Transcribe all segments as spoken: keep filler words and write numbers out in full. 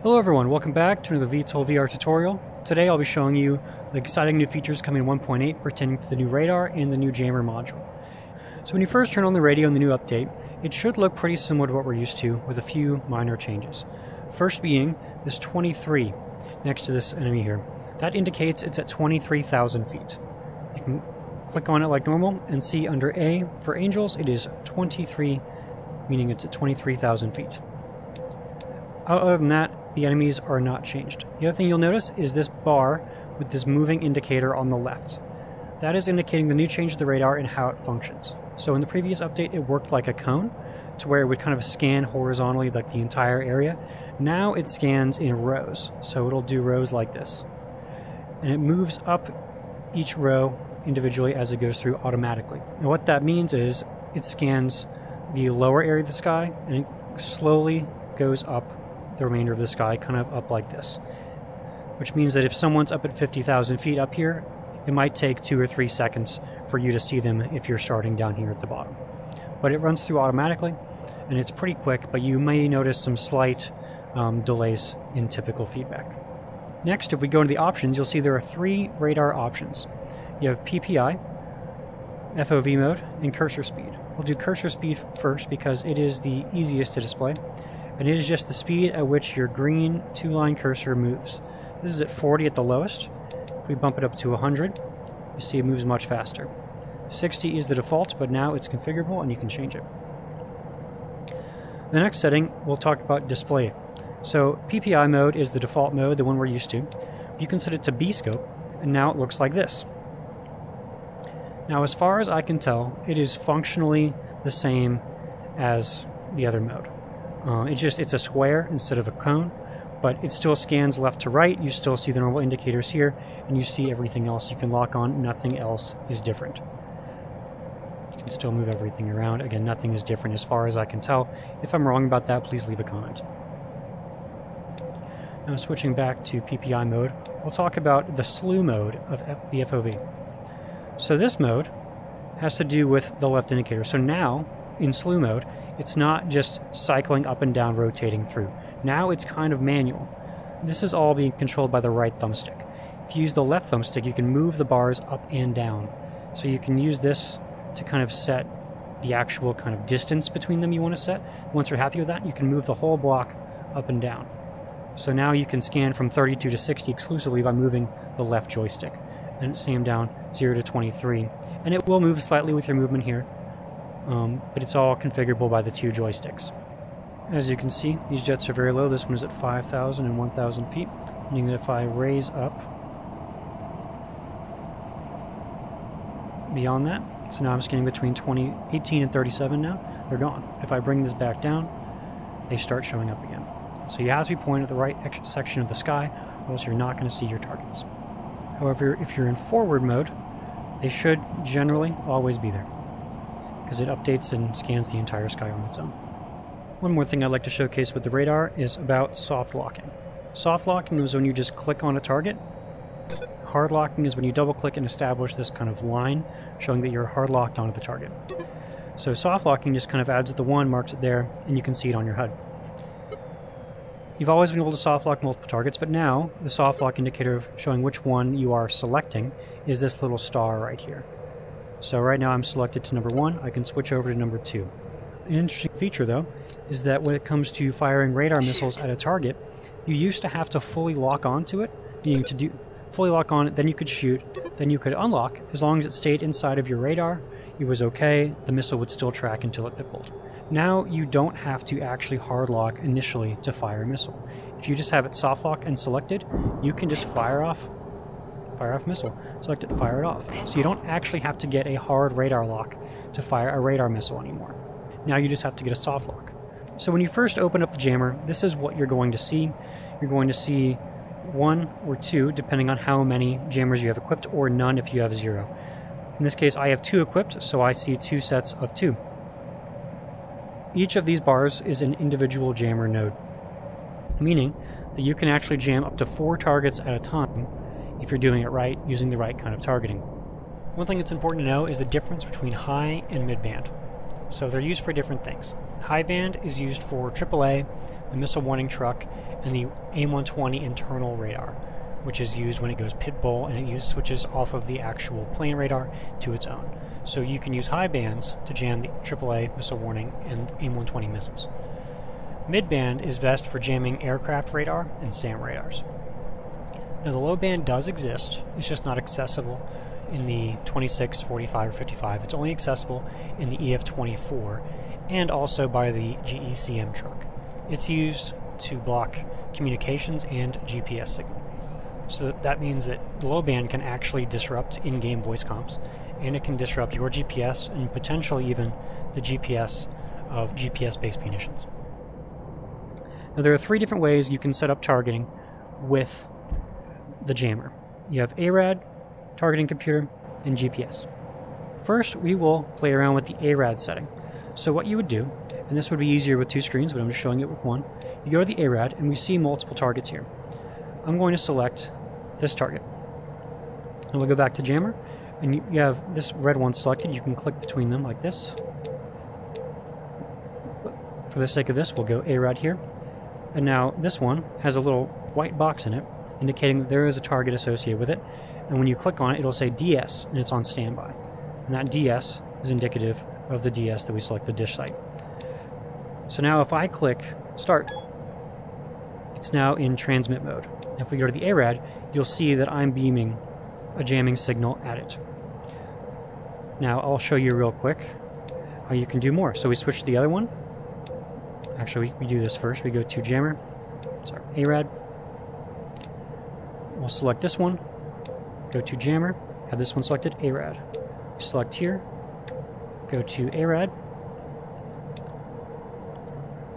Hello everyone, welcome back to another V TOL V R tutorial. Today I'll be showing you the exciting new features coming in one point eight pertaining to the new radar and the new jammer module. So when you first turn on the radio in the new update, it should look pretty similar to what we're used to with a few minor changes. First being this twenty-three next to this enemy here. That indicates it's at twenty-three thousand feet. You can click on it like normal and see under A for angels it is twenty-three, meaning it's at twenty-three thousand feet. Other than that, the enemies are not changed. The other thing you'll notice is this bar with this moving indicator on the left. That is indicating the new change to the radar and how it functions. So in the previous update, it worked like a cone to where it would kind of scan horizontally like the entire area. Now it scans in rows. So it'll do rows like this. And it moves up each row individually as it goes through automatically. And what that means is it scans the lower area of the sky and it slowly goes up the remainder of the sky, kind of up like this, which means that if someone's up at fifty thousand feet up here, it might take two or three seconds for you to see them if you're starting down here at the bottom. But it runs through automatically, and it's pretty quick, but you may notice some slight um, delays in typical feedback. Next, if we go into the options, you'll see there are three radar options. You have P P I, F O V mode, and cursor speed. We'll do cursor speed first because it is the easiest to display. And it is just the speed at which your green two-line cursor moves. This is at forty at the lowest. If we bump it up to one hundred, you see it moves much faster. sixty is the default, but now it's configurable and you can change it. The next setting, we'll talk about display. So P P I mode is the default mode, the one we're used to. You can set it to B scope, and now it looks like this. Now, as far as I can tell, it is functionally the same as the other mode. Uh, it just, it's a square instead of a cone, but it still scans left to right. You still see the normal indicators here, and you see everything else you can lock on. Nothing else is different. You can still move everything around. Again, nothing is different as far as I can tell. If I'm wrong about that, please leave a comment. Now, switching back to P P I mode, we'll talk about the slew mode of F the F O V. So this mode has to do with the left indicator. So now, in slew mode, it's not just cycling up and down, rotating through. Now it's kind of manual. This is all being controlled by the right thumbstick. If you use the left thumbstick, you can move the bars up and down. So you can use this to kind of set the actual kind of distance between them you want to set. Once you're happy with that, you can move the whole block up and down. So now you can scan from thirty-two to sixty exclusively by moving the left joystick. And same down, zero to twenty-three. And it will move slightly with your movement here. Um, but it's all configurable by the two joysticks. As you can see, these jets are very low. This one is at five thousand and one thousand feet, meaning that if I raise up beyond that, so now I'm scanning between twenty, eighteen and thirty-seven now, they're gone. If I bring this back down, they start showing up again. So you have to be pointed at the right section of the sky, or else you're not going to see your targets. However, if you're in forward mode, they should generally always be there, because it updates and scans the entire sky on its own. One more thing I'd like to showcase with the radar is about soft locking. Soft locking is when you just click on a target. Hard locking is when you double click and establish this kind of line showing that you're hard locked onto the target. So soft locking just kind of adds at the one, marks it there, and you can see it on your H U D. You've always been able to soft lock multiple targets, but now the soft lock indicator of showing which one you are selecting is this little star right here. So right now I'm selected to number one, I can switch over to number two. An interesting feature though, is that when it comes to firing radar missiles at a target, you used to have to fully lock onto it, meaning to do fully lock on it, then you could shoot, then you could unlock. As long as it stayed inside of your radar, it was okay, the missile would still track until it pit bulled. Now you don't have to actually hard lock initially to fire a missile. If you just have it soft lock and selected, you can just fire off fire off missile. Select it, fire it off. So you don't actually have to get a hard radar lock to fire a radar missile anymore. Now you just have to get a soft lock. So when you first open up the jammer, this is what you're going to see. You're going to see one or two, depending on how many jammers you have equipped, or none if you have zero. In this case, I have two equipped, so I see two sets of two. Each of these bars is an individual jammer node, meaning that you can actually jam up to four targets at a time if you're doing it right, using the right kind of targeting. One thing that's important to know is the difference between high and midband. So they're used for different things. High band is used for triple A, the missile warning truck, and and the A I M one twenty internal radar, which is used when it goes pit bull, and it uses switches off of the actual plane radar to its own. So you can use high bands to jam the triple A missile warning and A I M one twenty missiles. Mid-band is best for jamming aircraft radar and SAM radars. Now the low band does exist, it's just not accessible in the twenty-six, forty-five, or fifty-five. It's only accessible in the E F twenty-four and also by the G E C M truck. It's used to block communications and G P S signal. So that means that the low band can actually disrupt in-game voice comms, and it can disrupt your G P S and potentially even the G P S of G P S-based munitions. Now there are three different ways you can set up targeting with the jammer. You have ARAD, targeting computer, and G P S. First, we will play around with the ARAD setting. So what you would do, and this would be easier with two screens, but I'm just showing it with one, you go to the ARAD and we see multiple targets here. I'm going to select this target. And we'll go back to jammer, and you have this red one selected. You can click between them like this. For the sake of this, we'll go ARAD here. And now this one has a little white box in it, indicating that there is a target associated with it. And when you click on it, it'll say D S, and it's on standby. And that D S is indicative of the D S that we select the dish site. So now if I click start, it's now in transmit mode. If we go to the ARAD, you'll see that I'm beaming a jamming signal at it. Now I'll show you real quick how you can do more. So we switch to the other one. Actually, we do this first. We go to jammer, sorry, ARAD. We'll select this one, go to jammer, have this one selected, ARAD. Select here, go to ARAD.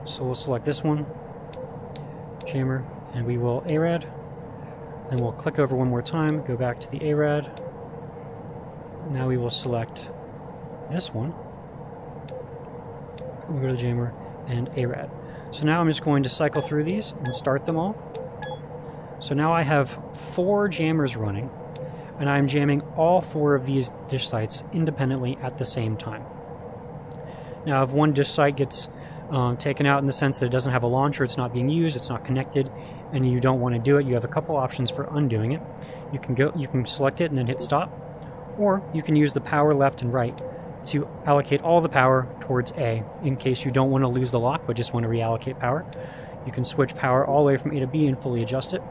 So we'll select this one, jammer, and we will ARAD. Then we'll click over one more time, go back to the ARAD. Now we will select this one. We'll go to the jammer and ARAD. So now I'm just going to cycle through these and start them all. So now I have four jammers running, and I'm jamming all four of these dish sites independently at the same time. Now if one dish site gets um, taken out in the sense that it doesn't have a launcher, it's not being used, it's not connected, and you don't want to do it, you have a couple options for undoing it. You can go, you can select it and then hit stop, or you can use the power left and right to allocate all the power towards A in case you don't want to lose the lock but just want to reallocate power. You can switch power all the way from A to B and fully adjust it.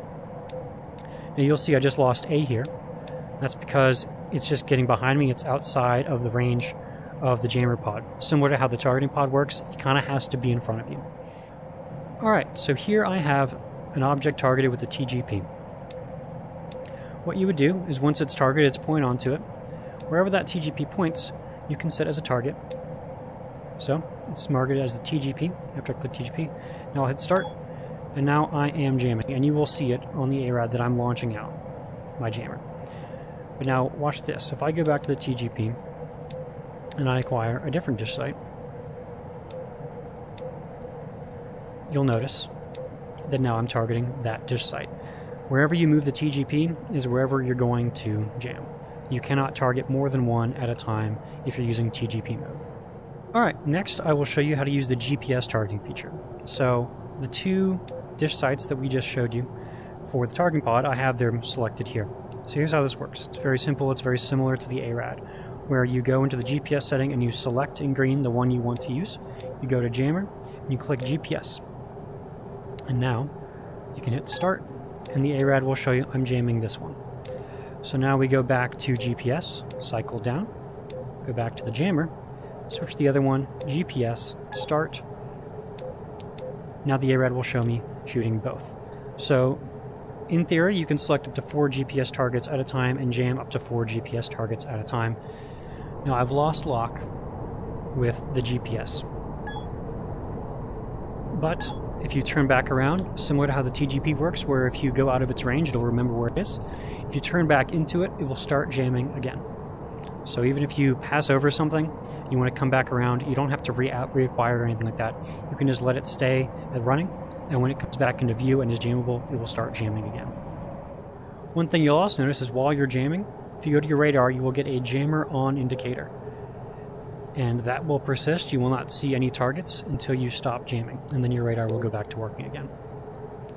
Now you'll see I just lost A here. That's because it's just getting behind me. It's outside of the range of the jammer pod. Similar to how the targeting pod works, it kind of has to be in front of you. Alright, so here I have an object targeted with the T G P. What you would do is once it's targeted, it's point onto it. Wherever that T G P points, you can set as a target. So it's marked as the T G P. After I click T G P, now I'll hit start. And now I am jamming, and you will see it on the ARAD that I'm launching out my jammer. But now watch this. If I go back to the T G P and I acquire a different dish site, you'll notice that now I'm targeting that dish site. Wherever you move the T G P is wherever you're going to jam. You cannot target more than one at a time if you're using T G P mode. Alright, next I will show you how to use the G P S targeting feature. So the two dish sites that we just showed you for the targeting pod, I have them selected here. So here's how this works. It's very simple, it's very similar to the ARAD, where you go into the G P S setting and you select in green the one you want to use. You go to jammer, and you click G P S. And now, you can hit start, and the ARAD will show you I'm jamming this one. So now we go back to G P S, cycle down, go back to the jammer, switch to the other one, G P S, start. Now the ARAD will show me shooting both. So in theory, you can select up to four G P S targets at a time and jam up to four G P S targets at a time. Now I've lost lock with the G P S. But if you turn back around, similar to how the T G P works, where if you go out of its range, it'll remember where it is. If you turn back into it, it will start jamming again. So even if you pass over something, you want to come back around, you don't have to re reacquire or anything like that. You can just let it stay running, and when it comes back into view and is jammable, it will start jamming again. One thing you'll also notice is while you're jamming, if you go to your radar, you will get a jammer on indicator. And that will persist. You will not see any targets until you stop jamming, and then your radar will go back to working again.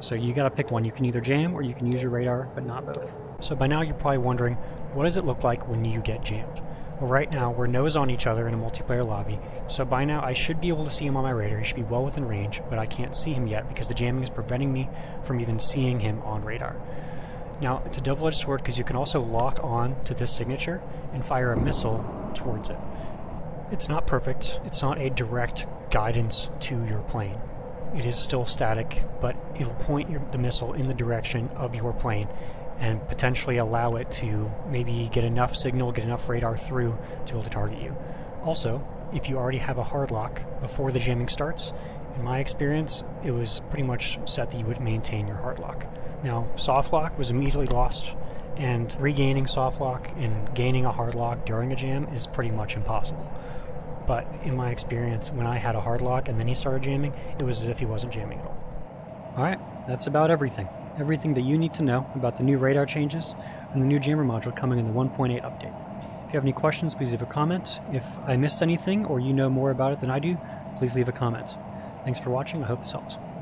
So you gotta pick one. You can either jam or you can use your radar, but not both. So by now you're probably wondering, what does it look like when you get jammed? Well, right now we're nose on each other in a multiplayer lobby, so by now I should be able to see him on my radar. He should be well within range, but I can't see him yet because the jamming is preventing me from even seeing him on radar. Now, it's a double-edged sword because you can also lock on to this signature and fire a missile towards it. It's not perfect. It's not a direct guidance to your plane. It is still static, but it'll point your, the missile in the direction of your plane and potentially allow it to maybe get enough signal, get enough radar through to be able to target you. Also, if you already have a hard lock before the jamming starts, in my experience, it was pretty much set that you would maintain your hard lock. Now, soft lock was immediately lost, and regaining soft lock and gaining a hard lock during a jam is pretty much impossible. But in my experience, when I had a hard lock and then he started jamming, it was as if he wasn't jamming at all. Alright, that's about everything. Everything that you need to know about the new radar changes and the new jammer module coming in the one point eight update. If you have any questions, please leave a comment. If I missed anything or you know more about it than I do, please leave a comment. Thanks for watching. I hope this helps.